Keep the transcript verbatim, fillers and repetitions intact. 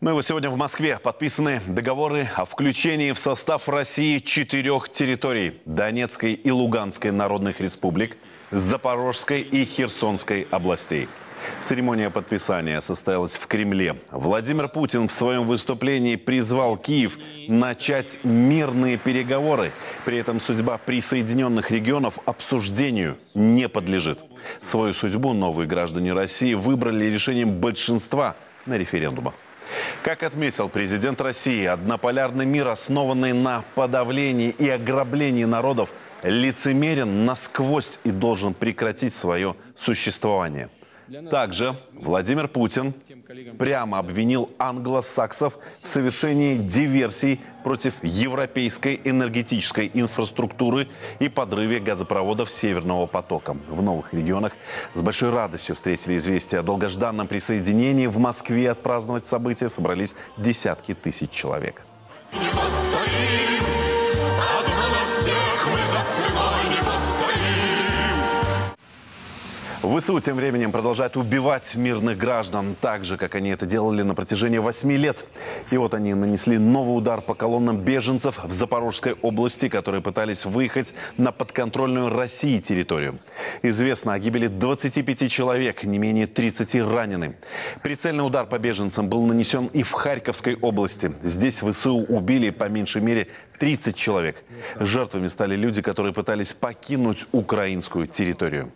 Ну и вот сегодня в Москве подписаны договоры о включении в состав России четырех территорий – Донецкой и Луганской народных республик, Запорожской и Херсонской областей. Церемония подписания состоялась в Кремле. Владимир Путин в своем выступлении призвал Киев начать мирные переговоры. При этом судьба присоединенных регионов обсуждению не подлежит. Свою судьбу новые граждане России выбрали решением большинства на референдумах. Как отметил президент России, однополярный мир, основанный на подавлении и ограблении народов, лицемерен насквозь и должен прекратить свое существование. Также Владимир Путин прямо обвинил англосаксов в совершении диверсий против европейской энергетической инфраструктуры и подрыве газопроводов «Северного потока». В новых регионах с большой радостью встретили известие о долгожданном присоединении. В Москве отпраздновать события собрались десятки тысяч человек. ВСУ тем временем продолжает убивать мирных граждан, так же, как они это делали на протяжении восьми лет. И вот они нанесли новый удар по колоннам беженцев в Запорожской области, которые пытались выехать на подконтрольную России территорию. Известно о гибели двадцати пяти человек, не менее тридцати ранены. Прицельный удар по беженцам был нанесен и в Харьковской области. Здесь ВСУ убили по меньшей мере тридцать человек. Жертвами стали люди, которые пытались покинуть украинскую территорию.